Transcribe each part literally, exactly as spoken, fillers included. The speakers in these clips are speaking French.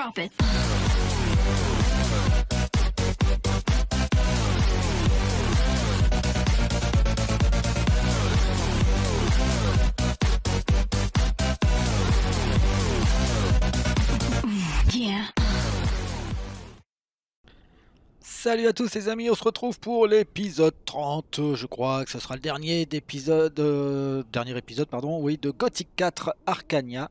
Drop it. Salut à tous les amis, on se retrouve pour l'épisode trente, je crois que ce sera le dernier d'épisode, euh, dernier épisode pardon, oui, de Gothic quatre Arcania.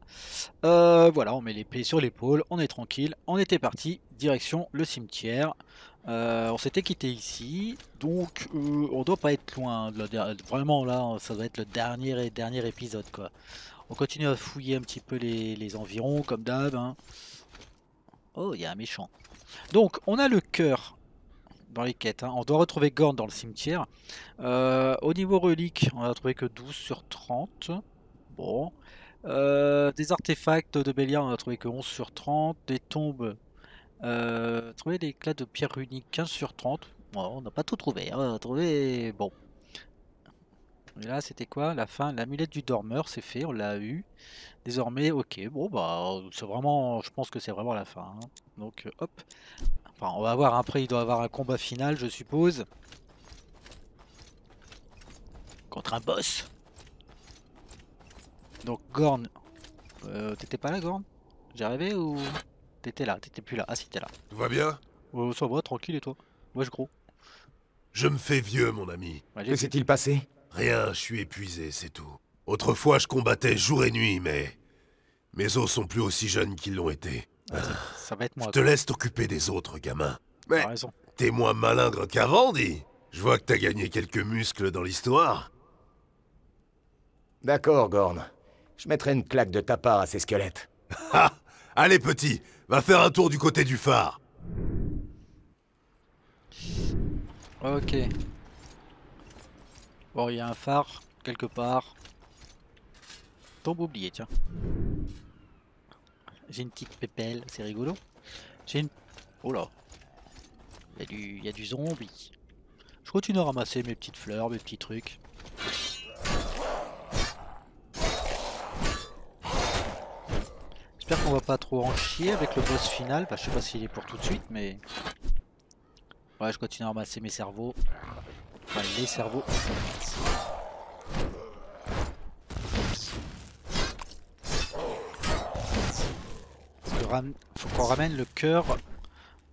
Euh, voilà, on met l'épée sur l'épaule, on est tranquille, on était parti, direction le cimetière. Euh, on s'était quitté ici, donc euh, on doit pas être loin, vraiment là, ça doit être le dernier et dernier épisode quoi. On continue à fouiller un petit peu les, les environs comme d'hab. Hein. Oh, il y a un méchant. Donc on a le cœur. Dans les quêtes, hein. On doit retrouver Gorn dans le cimetière. Euh, au niveau relique, on a trouvé que douze sur trente. Bon. Euh, des artefacts de Béliard, on a trouvé que onze sur trente. Des tombes, euh, trouver des éclats de pierre runique, quinze sur trente. Bon, on n'a pas tout trouvé. Hein. On a trouvé. Bon. Et là, c'était quoi la fin? L'amulette du dormeur, c'est fait, on l'a eu. Désormais, ok. Bon, bah, c'est vraiment. Je pense que c'est vraiment la fin. Hein. Donc, hop. Enfin, on va voir, après il doit avoir un combat final, je suppose. Contre un boss. Donc Gorn. Euh, t'étais pas là, Gorn? J'ai rêvé ou... T'étais là, t'étais plus là. Ah si, t'es là. Tout va bien? euh, Ça va, tranquille, et toi? Moi je gros. Je me fais vieux, mon ami. Ouais, que s'est-il passé? Rien, je suis épuisé, c'est tout. Autrefois, je combattais jour et nuit, mais... Mes os sont plus aussi jeunes qu'ils l'ont été. Ouais, ça, ça va être moi, je te quoi. Laisse t'occuper des autres, gamin. Mais t'es moins malingre qu'avant, dis. Je vois que t'as gagné quelques muscles dans l'histoire. D'accord, Gorn. Je mettrai une claque de ta part à ces squelettes. Allez, petit, va faire un tour du côté du phare. Ok. Bon, il y a un phare, quelque part. Tombe oubliée, tiens. J'ai une petite pépelle, c'est rigolo. J'ai une... Oh là. Il y a du, il y a du zombie. Je continue à ramasser mes petites fleurs, mes petits trucs. J'espère qu'on va pas trop en chier avec le boss final. Enfin, je sais pas s'il est pour tout de suite, mais... Ouais, je continue à ramasser mes cerveaux. Enfin, les cerveaux. Faut qu'on ramène le cœur,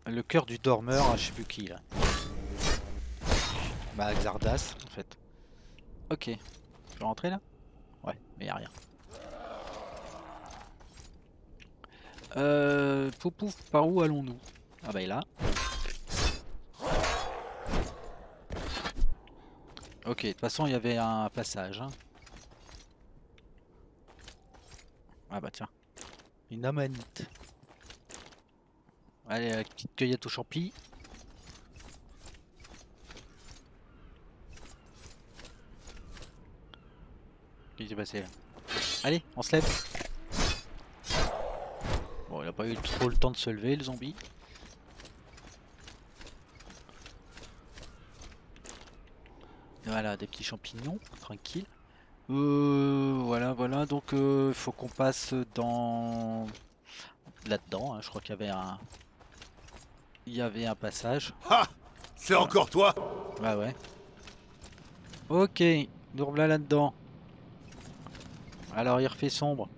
le cœur du dormeur à je sais plus qui là. Bah Xardas en fait. Ok, je peux rentrer là? Ouais, mais y a rien. Euh, Poupouf, par où allons-nous? Ah bah là. Ok, de toute façon il y avait un passage. Hein. Ah bah tiens, une amanite. Allez, la petite cueillette aux champi. Qu'est-ce qui s'est passé là? Allez, on se lève. Bon, il a pas eu trop le temps de se lever, le zombie. Voilà, des petits champignons, tranquille. Euh, voilà, voilà. Donc, il euh, faut qu'on passe dans là-dedans. Hein, je crois qu'il y avait un. Il y avait un passage. Ah, c'est voilà. Encore toi. Bah ouais. Ok, nous revoilà là-dedans. Alors il refait sombre.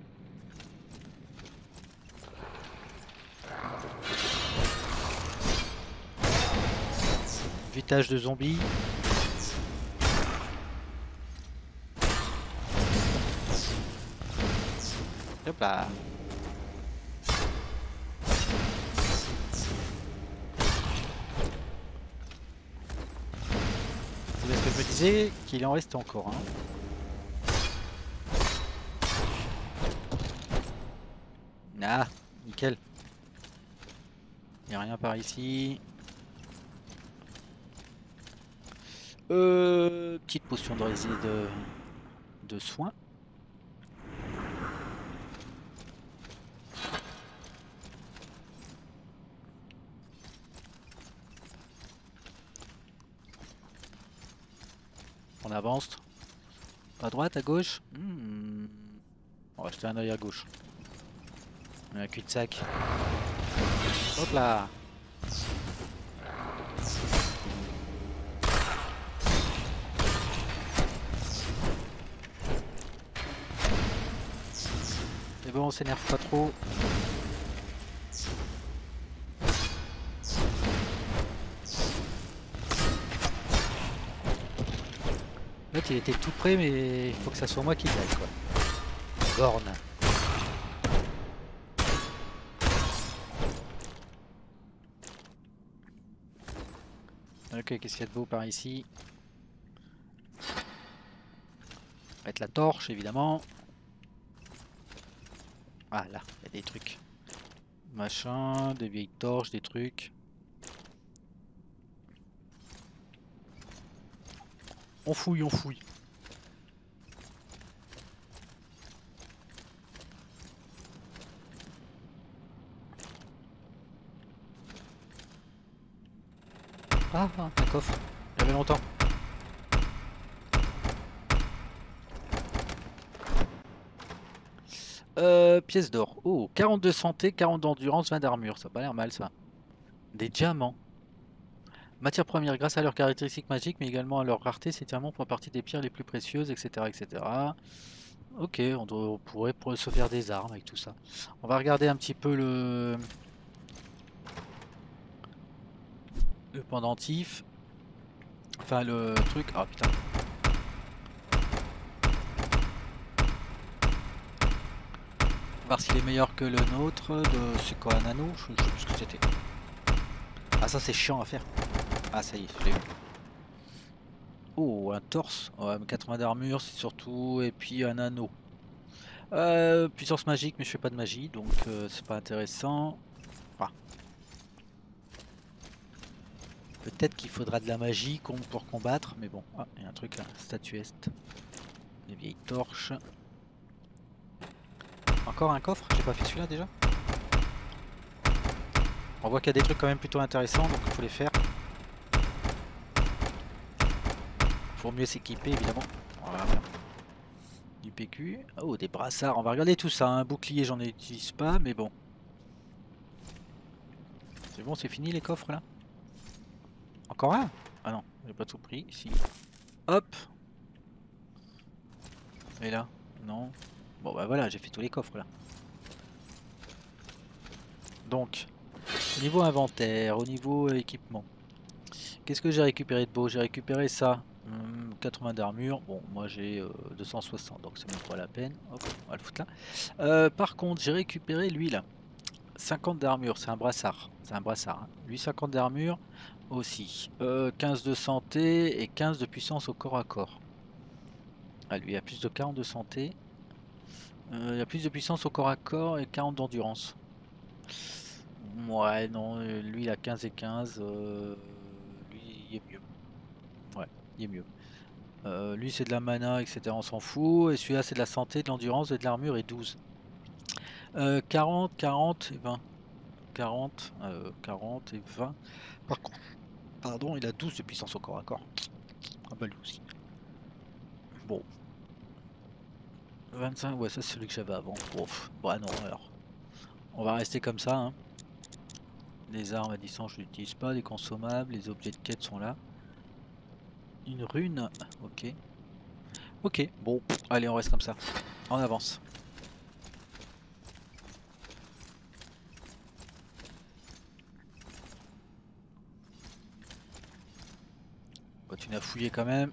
Vitage de zombies. Hop là. Je me disais qu'il en reste encore. Hein. Ah, nickel. Il n'y a rien par ici. Euh, petite potion de réside de, de soins. On avance. À droite, à gauche. Hmm. On va jeter un oeil à gauche. Un cul-de-sac. Hop là. C'est bon, on s'énerve pas trop. L'autre il était tout près, mais il faut que ça soit moi qui gagne quoi. Gorn. Ok, qu'est-ce qu'il y a de beau par ici? On va mettre la torche évidemment. Ah là, il y a des trucs. Machin, des vieilles torches, des trucs. On fouille, on fouille. Ah, un coffre, il y avait longtemps. Euh, pièce d'or. Oh, quarante de santé, quarante d'endurance, vingt d'armure. Ça a pas l'air mal ça. Des diamants. Matière première, grâce à leurs caractéristiques magiques, mais également à leur rareté, ces diamants font partie des pierres les plus précieuses, et cetera et cetera. Ok, on, doit, on pourrait se faire des armes avec tout ça. On va regarder un petit peu le... Le pendentif. Enfin le truc. Ah putain. Voir s'il est meilleur que le nôtre. De... C'est quoi un anneau? Je sais plus ce que c'était. Ah ça c'est chiant à faire. Ah ça y est, je l'ai vu. Oh un torse. Ouais, quatre-vingts d'armure c'est surtout. Et puis un anneau. Euh, puissance magique, mais je fais pas de magie, donc euh, c'est pas intéressant. Ah. Peut-être qu'il faudra de la magie pour combattre, mais bon. Ah, il y a un truc là, statue est. Des vieilles torches. Encore un coffre, j'ai pas fait celui-là déjà. On voit qu'il y a des trucs quand même plutôt intéressants, donc il faut les faire. Faut mieux s'équiper évidemment. Voilà. Du P Q. Oh, des brassards, on va regarder tout ça. Un hein. Bouclier, j'en utilise pas, mais bon. C'est bon, c'est fini les coffres là. Encore un? Ah non, j'ai pas tout pris, ici. Hop. Et là? Non. Bon bah voilà, j'ai fait tous les coffres là. Donc, niveau inventaire, au niveau euh, équipement. Qu'est-ce que j'ai récupéré de beau? J'ai récupéré ça. Hum, quatre-vingts d'armure. Bon, moi j'ai euh, deux cent soixante, donc c'est même pas la peine. Hop, on va le foutre là. Euh, par contre, j'ai récupéré lui là. cinquante d'armure, c'est un brassard. C'est un brassard. Hein. Lui, cinquante d'armure. Aussi, euh, quinze de santé et quinze de puissance au corps à corps. Ah lui il a plus de quarante de santé, euh, il a plus de puissance au corps à corps et quarante d'endurance. Ouais non, lui il a quinze et quinze, euh, lui il est mieux. Ouais, il est mieux. Euh, lui c'est de la mana et cetera on s'en fout, et celui-là c'est de la santé, de l'endurance et de l'armure et douze. Euh, quarante, quarante et vingt. quarante, euh, quarante et vingt. Par contre, pardon, il a douze de puissance au corps à corps. Ah bah lui aussi. Bon. vingt-cinq, ouais, ça c'est celui que j'avais avant. Ouf. Bah non, alors. On va rester comme ça. Hein. Les armes à distance, je n'utilise pas. Les consommables, les objets de quête sont là. Une rune. Ok. Ok, bon. Allez, on reste comme ça. On avance. Tu n'as fouillé quand même.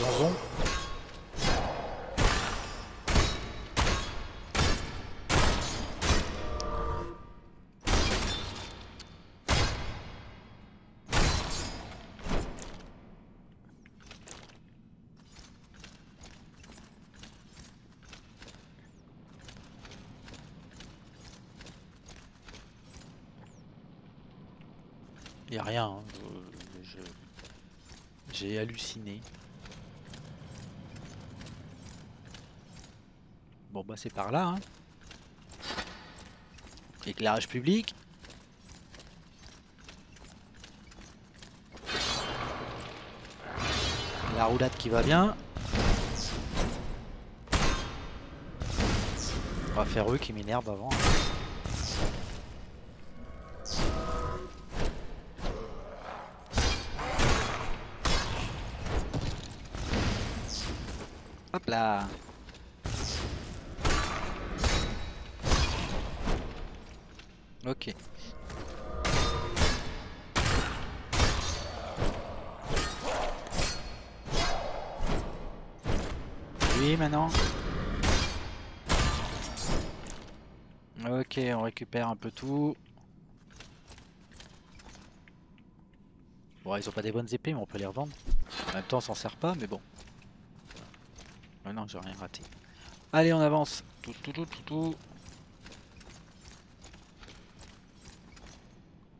Zonzon. Y'a rien, hein. J'ai je, je, halluciné. Bon bah c'est par là. Hein. Éclairage public. La roulade qui va bien. On va faire eux qui m'énervent avant. Hop là. Ok. Oui, maintenant. Ok, on récupère un peu tout. Bon, ils ont pas des bonnes épées, mais on peut les revendre. En même temps, on s'en sert pas, mais bon. Ah non, j'ai rien raté. Allez, on avance. Tout, tout, tout, tout, tout.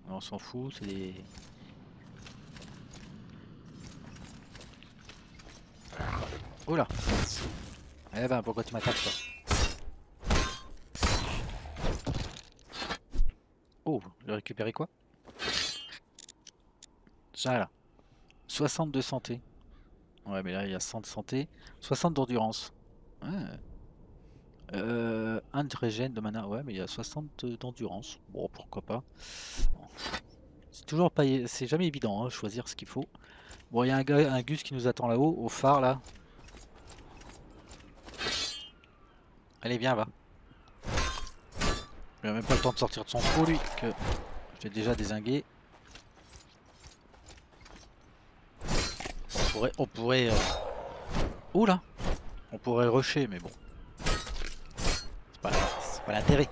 On s'en fout, c'est des... Oula. Eh ben, pourquoi tu m'attaques, toi? Oh, j'ai récupéré quoi? Ça, là. soixante de santé. Ouais, mais là, il y a cent de santé. soixante d'endurance. Ouais. Euh, un de régène de mana. Ouais, mais il y a soixante d'endurance. Bon, pourquoi pas. C'est toujours pas... C'est jamais évident, hein, choisir ce qu'il faut. Bon, il y a un, gars, un Gus qui nous attend là-haut, au phare, là. Allez, viens, va. Il a même pas le temps de sortir de son trou, lui, que j'ai déjà dézingué. On pourrait... On pourrait euh... Oula, on pourrait rusher, mais bon. C'est pas, c'est pas l'intérêt.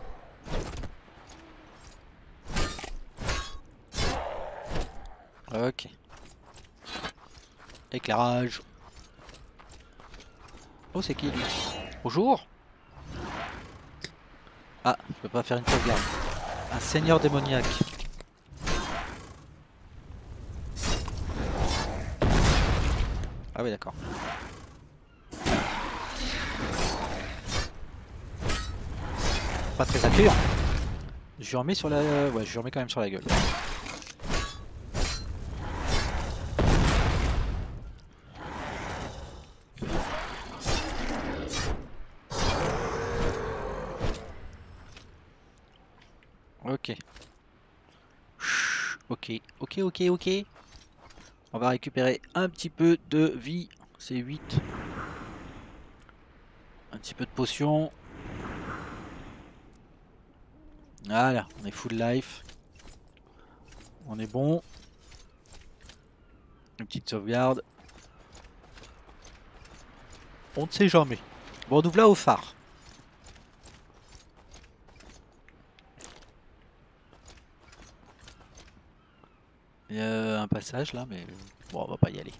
Ok. Éclairage. Oh, c'est qui, lui? Bonjour. Ah, je peux pas faire une sauvegarde. Un seigneur démoniaque. Ah oui, d'accord. Pas très accueillant. Je lui remets sur la... Ouais, je lui remets quand même sur la gueule. Ok, ok, ok. On va récupérer un petit peu de vie. C'est huit. Un petit peu de potion. Voilà, on est full life. On est bon. Une petite sauvegarde. On ne sait jamais. Bon, on ouvre là au phare. Il y a un passage là, mais bon, on va pas y aller.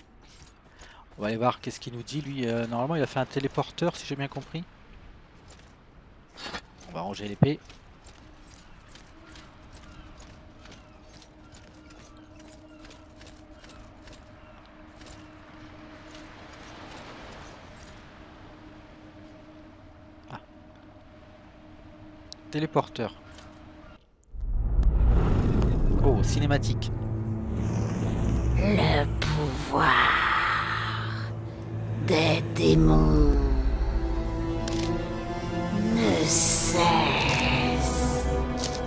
On va aller voir qu'est-ce qu'il nous dit lui. Euh, normalement, il a fait un téléporteur, si j'ai bien compris. On va ranger l'épée. Ah. Téléporteur. Oh, cinématique. Le pouvoir des démons ne cesse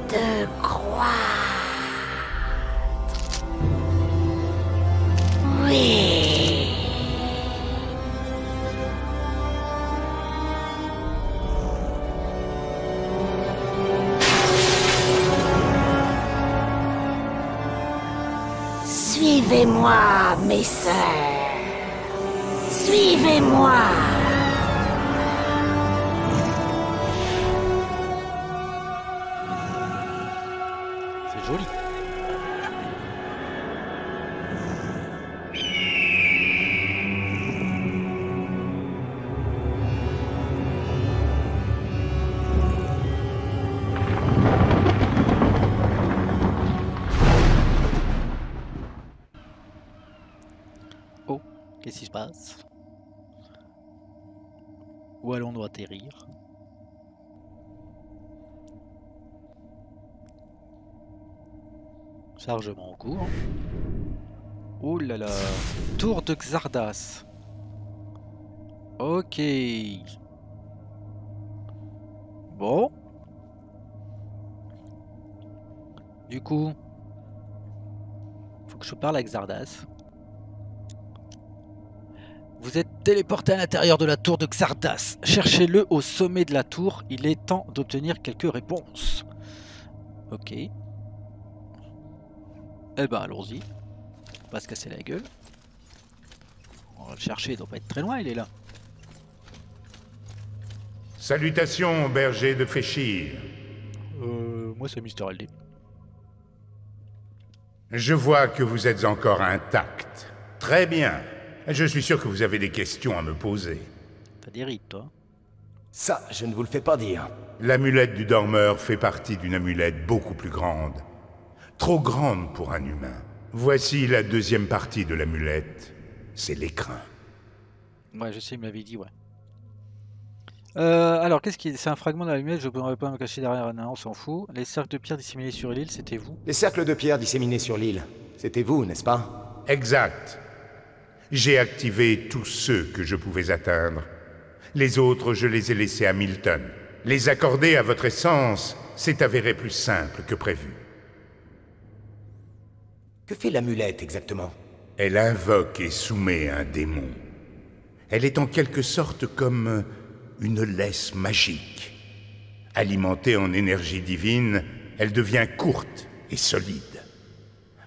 de croître. Oui. Suivez-moi, mes sœurs. Suivez-moi. C'est joli. Qu'est-ce qui se passe? Où allons-nous atterrir? Chargement en cours. Oh là là. Tour de Xardas. Ok. Bon. Du coup, faut que je parle avec Xardas. Vous êtes téléporté à l'intérieur de la tour de Xardas. Cherchez-le au sommet de la tour. Il est temps d'obtenir quelques réponses. Ok. Eh ben, allons-y. Faut pas se casser la gueule. On va le chercher, il doit pas être très loin, il est là. Salutations, berger de Feshyr. Euh, moi c'est MrElldé. Je vois que vous êtes encore intact. Très bien. Je suis sûr que vous avez des questions à me poser. T'as des rites, toi. Ça, je ne vous le fais pas dire. L'amulette du dormeur fait partie d'une amulette beaucoup plus grande. Trop grande pour un humain. Voici la deuxième partie de l'amulette. C'est l'écrin. Ouais, je sais, il me l'avait dit, ouais. Euh, alors, qu'est-ce qui est? C'est un fragment de l'amulette, je ne pourrais pas me cacher derrière, non, on s'en fout. Les cercles de pierre disséminés sur l'île, c'était vous? Les cercles de pierre disséminés sur l'île, c'était vous, n'est-ce pas? Exact. J'ai activé tous ceux que je pouvais atteindre. Les autres, je les ai laissés à Milton. Les accorder à votre essence s'est avéré plus simple que prévu. Que fait l'amulette exactement? Elle invoque et soumet un démon. Elle est en quelque sorte comme une laisse magique. Alimentée en énergie divine, elle devient courte et solide.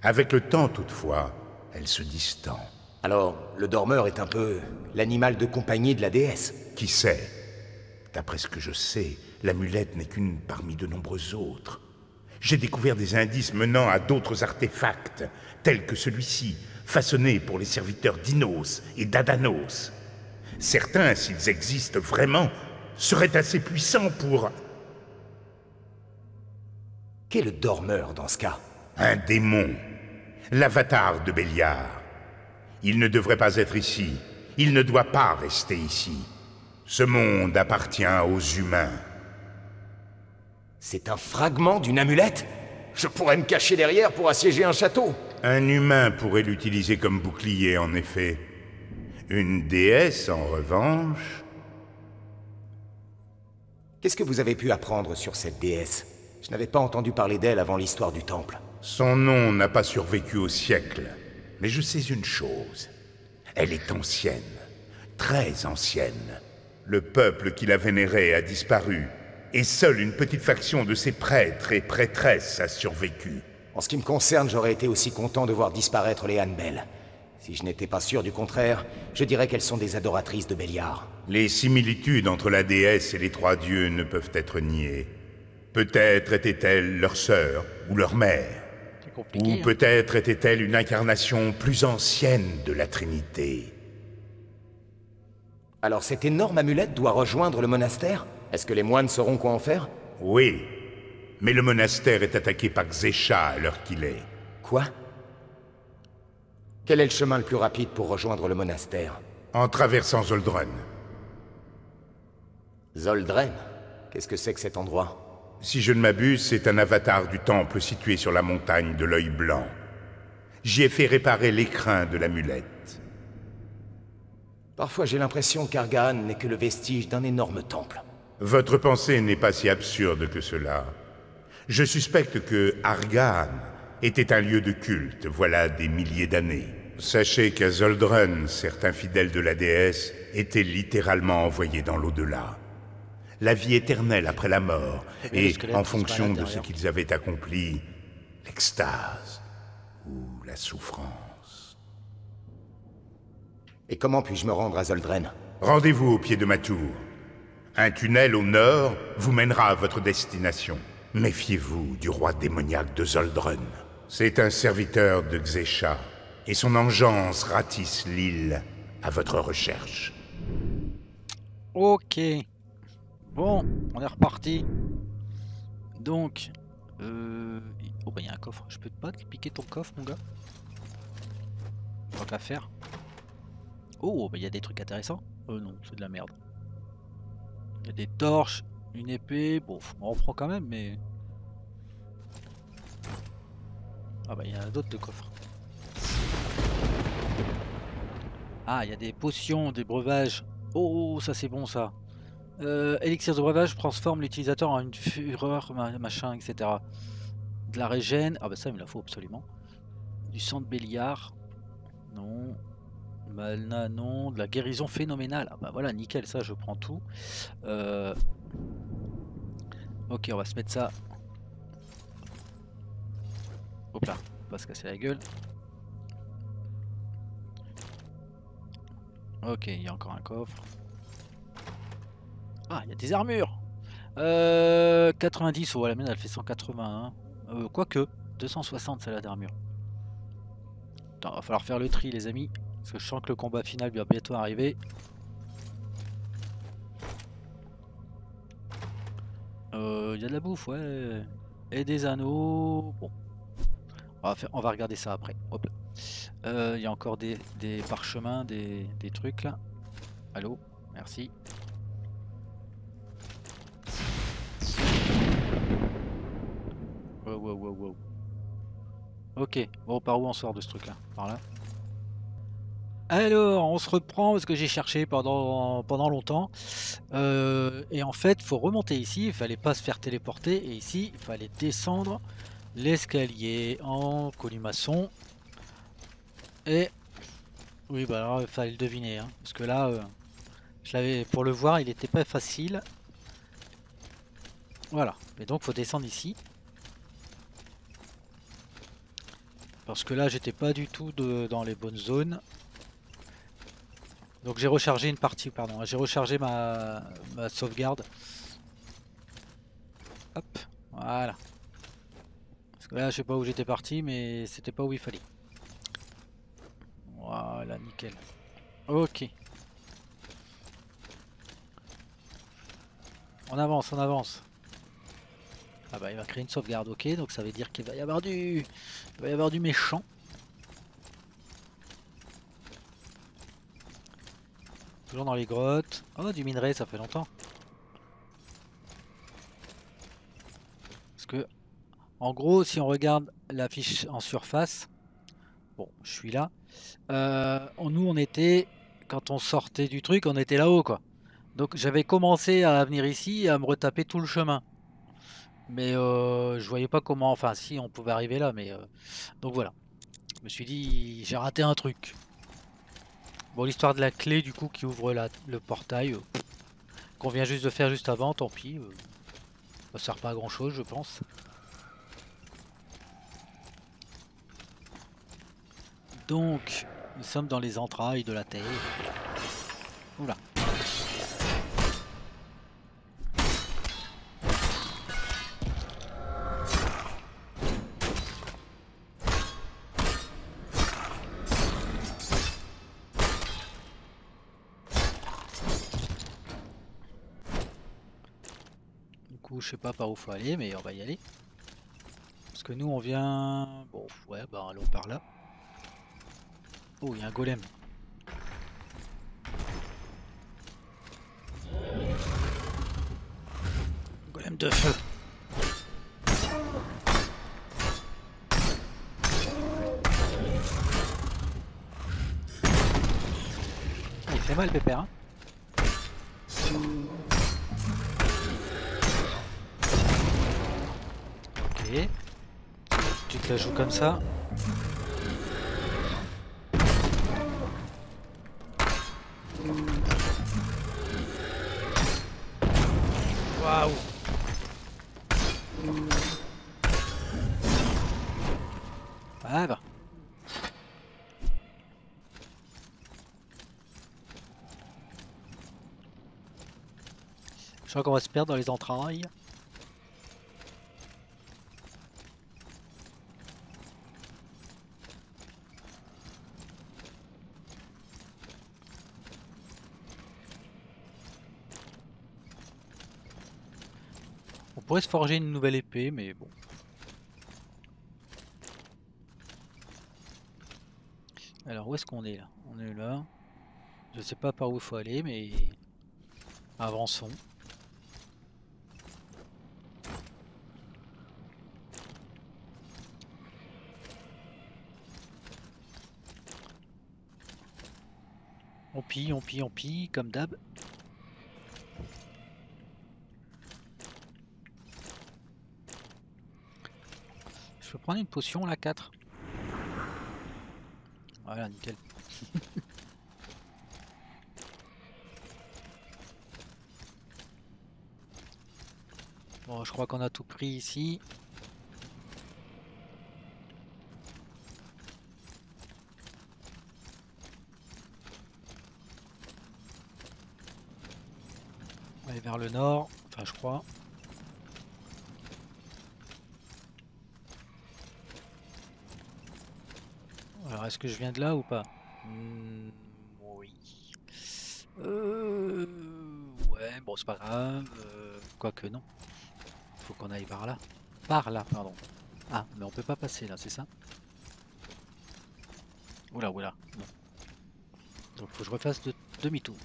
Avec le temps toutefois, elle se distend. Alors, le dormeur est un peu l'animal de compagnie de la déesse. Qui sait? D'après ce que je sais, l'amulette n'est qu'une parmi de nombreux autres. J'ai découvert des indices menant à d'autres artefacts, tels que celui-ci, façonné pour les serviteurs d'Inos et d'Adanos. Certains, s'ils existent vraiment, seraient assez puissants pour... Qu'est le dormeur dans ce cas? Un démon, l'avatar de Béliard. Il ne devrait pas être ici. Il ne doit pas rester ici. Ce monde appartient aux humains. C'est un fragment d'une amulette? Je pourrais me cacher derrière pour assiéger un château. Un humain pourrait l'utiliser comme bouclier, en effet. Une déesse, en revanche... Qu'est-ce que vous avez pu apprendre sur cette déesse? Je n'avais pas entendu parler d'elle avant l'histoire du temple. Son nom n'a pas survécu au siècle. Mais je sais une chose, elle est ancienne, très ancienne. Le peuple qui la vénérait a disparu, et seule une petite faction de ses prêtres et prêtresses a survécu. En ce qui me concerne, j'aurais été aussi content de voir disparaître les Annebelle. Si je n'étais pas sûr du contraire, je dirais qu'elles sont des adoratrices de Béliard. Les similitudes entre la déesse et les trois dieux ne peuvent être niées. Peut-être était-elle leur sœur ou leur mère. Ou peut-être était-elle une incarnation plus ancienne de la Trinité. Alors cette énorme amulette doit rejoindre le monastère? Est-ce que les moines sauront quoi en faire? Oui, mais le monastère est attaqué par Xesha à l'heure qu'il est. Quoi? Quel est le chemin le plus rapide pour rejoindre le monastère? En traversant Zoldrun. Zoldrun? Qu'est-ce que c'est que cet endroit? Si je ne m'abuse, c'est un avatar du temple situé sur la montagne de l'œil blanc. J'y ai fait réparer l'écrin de l'amulette. Parfois j'ai l'impression qu'Argan n'est que le vestige d'un énorme temple. Votre pensée n'est pas si absurde que cela. Je suspecte que Argan était un lieu de culte, voilà des milliers d'années. Sachez qu'à Zoldrun, certains fidèles de la déesse étaient littéralement envoyés dans l'au-delà. La vie éternelle après la mort, et en fonction de ce qu'ils avaient accompli, l'extase ou la souffrance. Et comment puis-je me rendre à Zoldrun? Rendez-vous au pied de ma tour. Un tunnel au nord vous mènera à votre destination. Méfiez-vous du roi démoniaque de Zoldrun. C'est un serviteur de Xesha, et son engeance ratisse l'île à votre recherche. Ok. Bon, on est reparti. Donc, euh... oh bah il y a un coffre. Je peux pas te piquer ton coffre, mon gars? Tant qu'à faire. Oh, bah il y a des trucs intéressants. Euh non, c'est de la merde. Il y a des torches, une épée. Bon, on en prend quand même, mais... Ah bah il y a d'autres de coffres. Ah, il y a des potions, des breuvages. Oh, ça c'est bon ça. Euh, Elixir de breuvage transforme l'utilisateur en une fureur, machin, et cetera. De la régène. Ah bah ça il me la faut absolument. Du sang de Béliard. Non. Malna, non. De la guérison phénoménale. Ah bah voilà, nickel, ça je prends tout. Euh... Ok, on va se mettre ça. Hop là, on va se casser la gueule. Ok, il y a encore un coffre. Ah, il y a des armures. euh, quatre-vingt-dix, oh, la mienne elle fait cent quatre-vingts. Hein. Euh, Quoique, deux cent soixante c'est la d'armure. Attends, va falloir faire le tri les amis. Parce que je sens que le combat final va bientôt arriver. Il euh, y a de la bouffe, ouais. Et des anneaux. Bon. On va, faire, on va regarder ça après. Hop là. Il euh, y a encore des, des parchemins, des, des trucs là. Allô, merci. Wow, wow, wow, wow. Ok, bon, par où on sort de ce truc là? Par là. Alors, on se reprend parce que j'ai cherché pendant, pendant longtemps. Euh, et en fait, il faut remonter ici. Il fallait pas se faire téléporter. Et ici, il fallait descendre l'escalier en colimaçon. Et oui, bah alors il fallait le deviner, hein, parce que là, euh, je l'avais pour le voir, il n'était pas facile. Voilà, mais donc faut descendre ici, parce que là, j'étais pas du tout de, dans les bonnes zones. Donc j'ai rechargé une partie, pardon, hein, j'ai rechargé ma, ma sauvegarde. Hop, voilà. Parce que là, je sais pas où j'étais parti, mais c'était pas où il fallait. Voilà, nickel. Ok. On avance, on avance. Ah bah il va créer une sauvegarde, ok. Donc ça veut dire qu'il va y avoir du... Il va y avoir du méchant. Toujours dans les grottes. Oh, du minerai, ça fait longtemps. Parce que... En gros, si on regarde la fiche en surface... Bon, je suis là. Euh, nous, on était, quand on sortait du truc, on était là-haut, quoi. Donc, j'avais commencé à venir ici et à me retaper tout le chemin. Mais euh, je voyais pas comment... Enfin, si, on pouvait arriver là, mais... Euh... Donc, voilà. Je me suis dit, j'ai raté un truc. Bon, l'histoire de la clé, du coup, qui ouvre la, le portail, euh, qu'on vient juste de faire juste avant, tant pis. Euh, ça sert pas à grand-chose, je pense. Donc, nous sommes dans les entrailles de la terre. Oula. Du coup, je sais pas par où faut aller, mais on va y aller. Parce que nous, on vient... Bon, ouais, bah allons par là. Oh, il y a un golem. Golem de feu. Il fait mal, pépère, hein. Ok. Tu te la joues comme ça. Waouh. Voilà. Je crois qu'on va se perdre dans les entrailles. On pourrait se forger une nouvelle épée, mais bon. Alors où est-ce qu'on est là? On est là. Je sais pas par où il faut aller, mais avançons. On pille, on pille, on pille, comme d'hab. Je peux prendre une potion là, quatre. Voilà, nickel. Bon, je crois qu'on a tout pris ici. On va aller vers le nord, enfin je crois. Alors est-ce que je viens de là ou pas? Mmh, oui. Euh, ouais, bon c'est pas grave. Euh, Quoique non. Faut qu'on aille par là. Par là, pardon. Ah, mais on peut pas passer là, c'est ça? Oula, oula. Non. Donc faut que je refasse de demi-tour.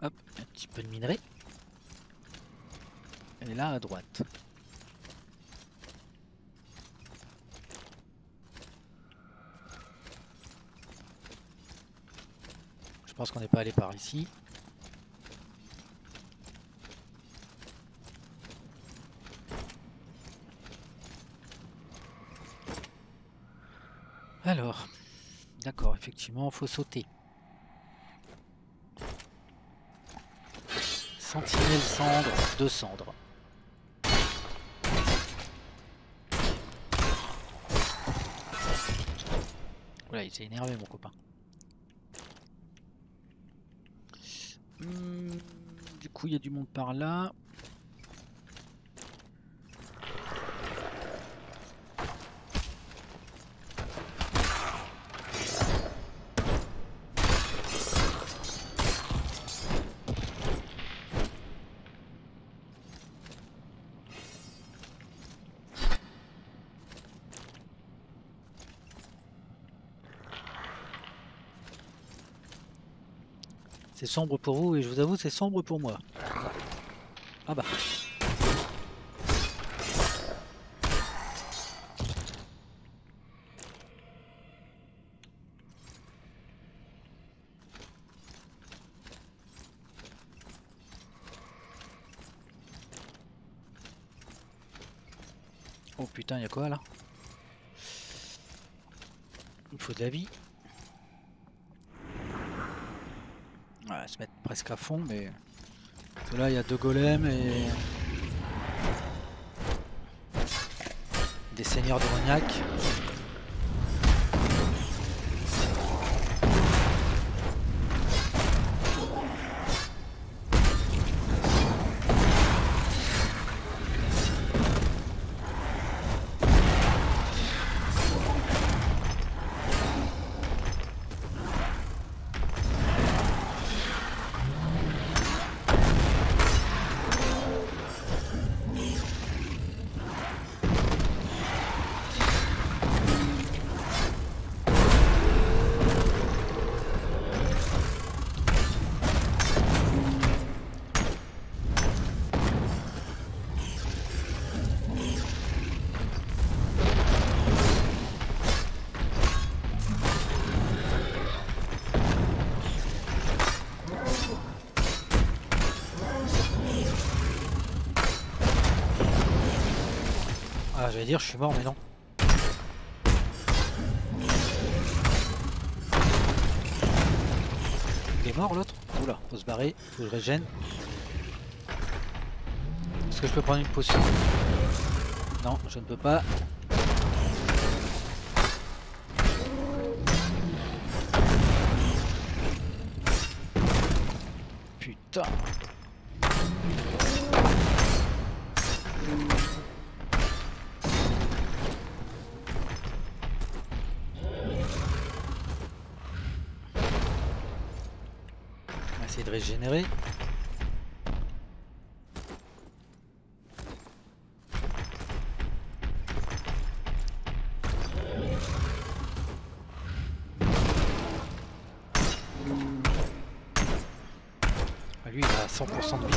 Hop, un petit peu de minerai. Et là à droite. Je pense qu'on n'est pas allé par ici. Alors, d'accord, effectivement, faut sauter. Sentinelle cendre, deux cendres. Oula, il s'est énervé mon copain. Du coup, il y a du monde par là. C'est sombre pour vous et je vous avoue c'est sombre pour moi. Ah bah. Oh putain, il y a quoi là? Il faut de la vie. Se mettre presque à fond, mais là il y a deux golems et des seigneurs de Rognac. Je vais dire, je suis mort, mais non. Il est mort l'autre? Oula, faut se barrer, faut que je régène. Est-ce que je peux prendre une potion? Non, je ne peux pas. Putain! De régénérer. lui il a cent pour cent de vie.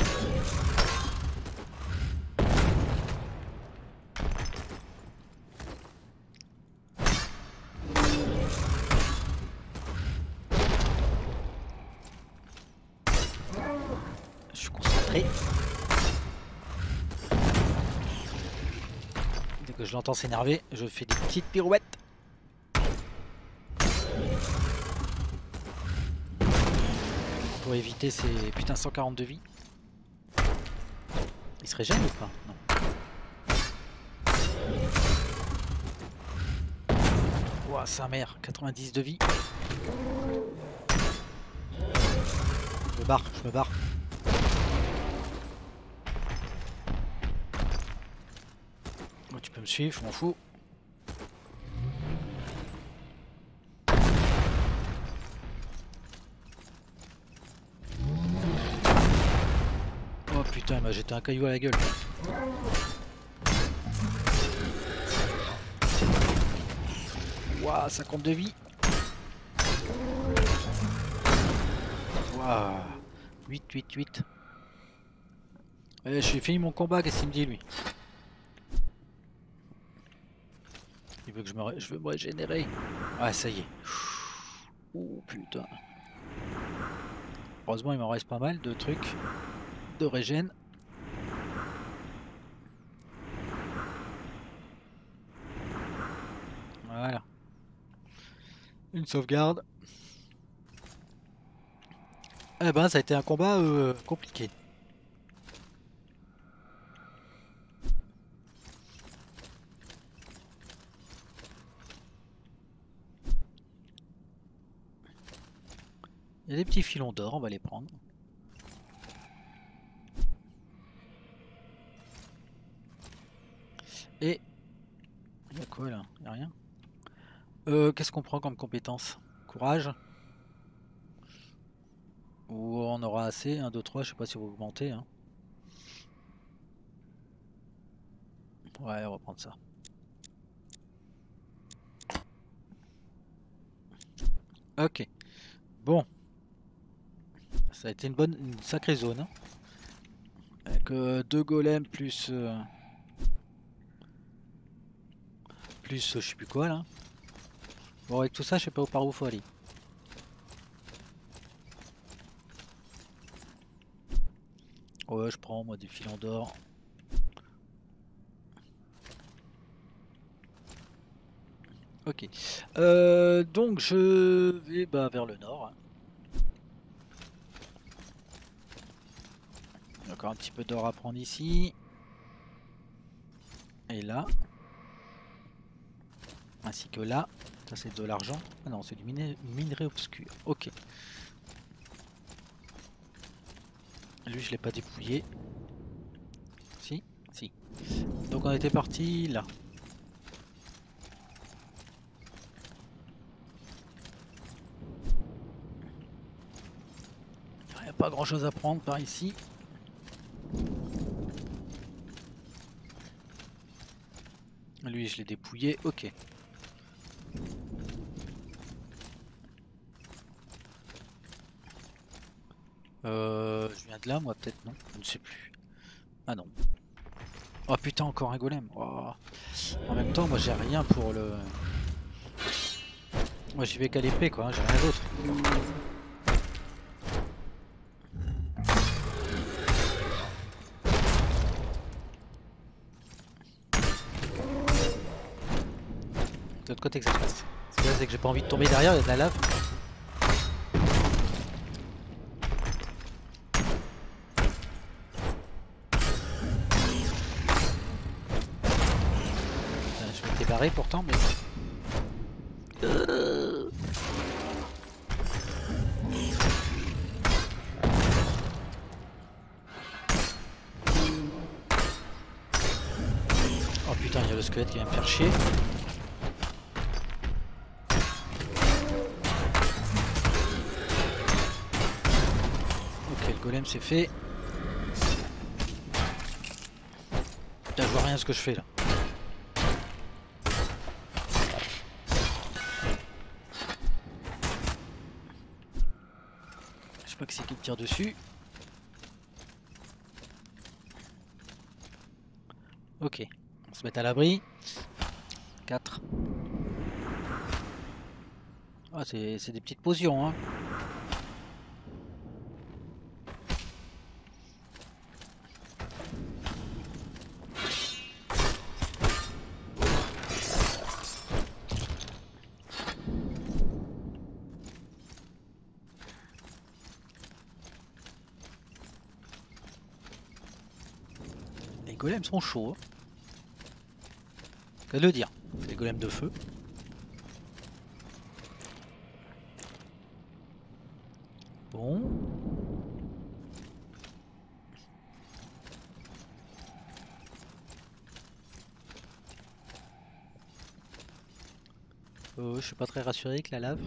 Je suis concentré. Dès que je l'entends s'énerver, je fais des petites pirouettes. Pour éviter ces putain cent quarante de vie. Il serait gêné ou pas? Non. Ouah, sa mère, quatre-vingt-dix de vie. Je me barre, je me barre. Oh, tu peux me suivre, je m'en fous. Il m'a jeté un caillou à la gueule. Waouh, cinquante de vie. Waouh, huit, huit, huit. Eh, j'ai fini mon combat, qu'est-ce qu'il me dit lui? Il veut que je me, je veux me régénérer. Ah, ça y est. Ouh, putain. Heureusement, il m'en reste pas mal de trucs de régène. Voilà. Une sauvegarde. Eh ben ça a été un combat euh, compliqué. Il y a des petits filons d'or, on va les prendre. Et... il y a quoi là? Il n'y a rien. Euh, qu'est-ce qu'on prend comme compétence? Courage. Ou on aura assez, un, deux, trois, je sais pas si vous augmentez. Hein. Ouais, on va prendre ça. Ok. Bon. Ça a été une bonne, une sacrée zone. Hein. Avec euh, deux golems plus... Euh, plus je sais plus quoi là. Bon, avec tout ça, je sais pas où par où faut aller. Ouais, je prends moi des filons d'or. Ok. Euh, donc je vais bah, vers le nord. Il y a encore un petit peu d'or à prendre ici. Et là. Ainsi que là. Ça c'est de l'argent. Ah non, c'est du minerai obscur. Ok. Lui je l'ai pas dépouillé. Si, si. Donc on était parti là. Il n'y a pas grand chose à prendre par ici. Lui je l'ai dépouillé. Ok. Euh, je viens de là moi peut-être, non? Je ne sais plus. Ah non. Oh putain, encore un golem. Oh. En même temps moi j'ai rien pour le... Moi j'y vais qu'à l'épée quoi, hein. J'ai rien d'autre. De l'autre côté que ça se passe. Parce que là c'est que j'ai pas envie de tomber derrière, il y a de la lave. Pourtant, mais euh... oh putain, il y a le squelette qui vient me faire chier. Ok, le golem c'est fait. Putain, je vois rien ce que je fais là. Tire dessus. Ok, on se met à l'abri. quatre. Ah, c'est des petites potions, hein. Les golems sont chauds, hein. Que de le dire, c'est des golems de feu. Bon. Euh, je suis pas très rassuré avec la lave.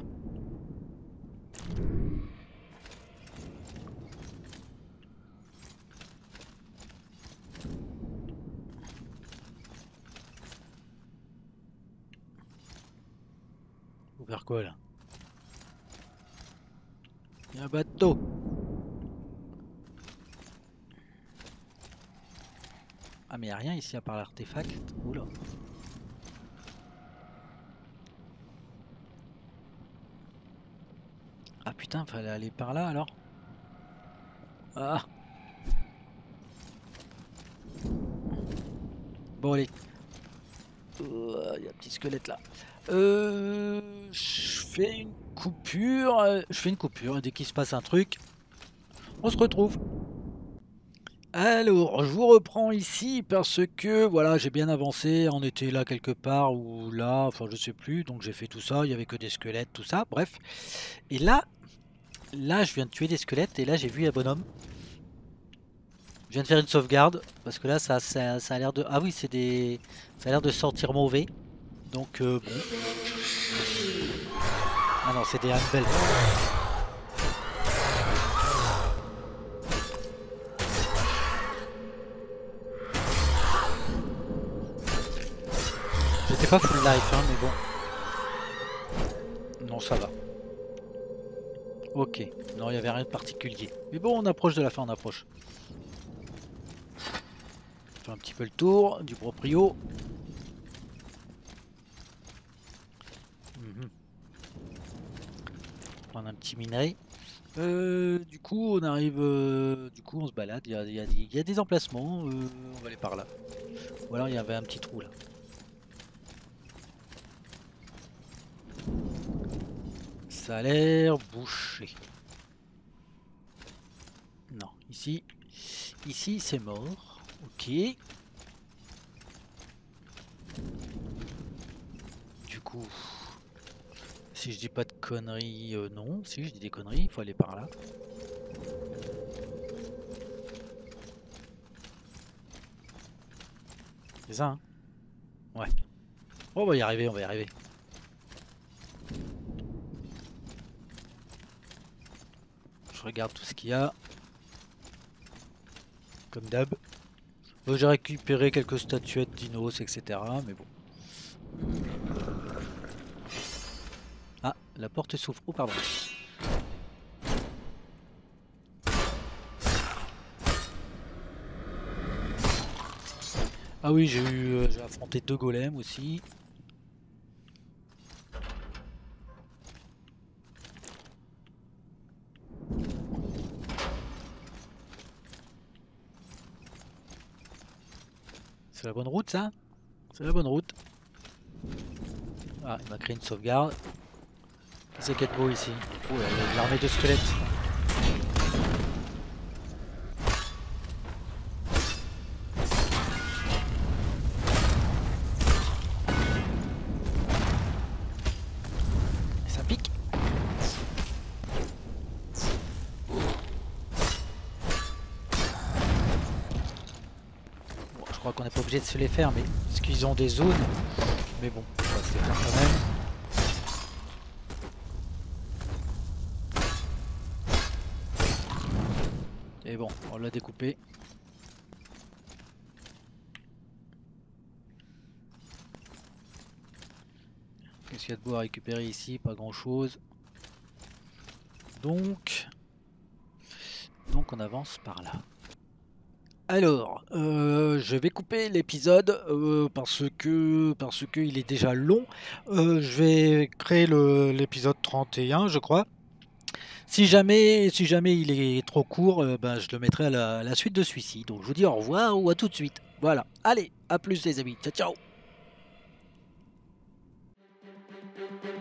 Quoi là? Il y a un bateau. Ah mais il n'y a rien ici à part l'artefact. Oula. Ah putain, fallait aller par là alors. Ah. Bon allez. Il euh, y a un petit squelette là. Euh, je fais une coupure, je fais une coupure, dès qu'il se passe un truc, on se retrouve. Alors, je vous reprends ici parce que, voilà, j'ai bien avancé, on était là quelque part, ou là, enfin je sais plus, donc j'ai fait tout ça, il n'y avait que des squelettes, tout ça, bref. Et là, là je viens de tuer des squelettes, et là j'ai vu un bonhomme. Je viens de faire une sauvegarde, parce que là ça, ça, ça a l'air de... Ah oui, c'est des... ça a l'air de sortir mauvais. Donc euh, bon. Ah non, c'est des handbells. J'étais pas full life hein, mais bon. Non, ça va. Ok, non, il n'y avait rien de particulier. Mais bon, on approche de la fin, on approche. Je fais un petit peu le tour du proprio. Un petit minerai. Euh, du coup, on arrive. Euh, du coup, on se balade. Il y a, y a, y a des emplacements. Euh, on va aller par là. Ou alors, il y avait un petit trou là. Ça a l'air bouché. Non, ici, ici, c'est mort. Ok. Du coup. Si je dis pas de conneries, euh, non. Si je dis des conneries, il faut aller par là. C'est ça, hein? Ouais. Oh, on va y arriver, on va y arriver. Je regarde tout ce qu'il y a. Comme d'hab. Bon, j'ai récupéré quelques statuettes, dinos, et cetera. Mais bon. La porte s'ouvre. Oh pardon. Ah oui, j'ai eu, euh, j'ai affronté deux golems aussi. C'est la bonne route ça? C'est la bonne route. Ah, il m'a créé une sauvegarde. C'est quatre beaux ici. Oh, l'armée de squelettes. Ça pique. Bon, je crois qu'on n'est pas obligé de se les faire, mais parce qu'ils ont des zones. Mais bon, on va se les faire quand même. Et bon, on l'a découpé. Qu'est-ce qu'il y a de beau à récupérer ici? Pas grand chose. Donc, donc on avance par là. Alors, euh, je vais couper l'épisode euh, parce que parce qu'il est déjà long. Euh, je vais créer l'épisode trente et un, je crois. Si jamais, si jamais il est trop court, euh, ben, je le mettrai à la, à la suite de celui-ci. Donc je vous dis au revoir ou à tout de suite. Voilà. Allez, à plus les amis. Ciao, ciao.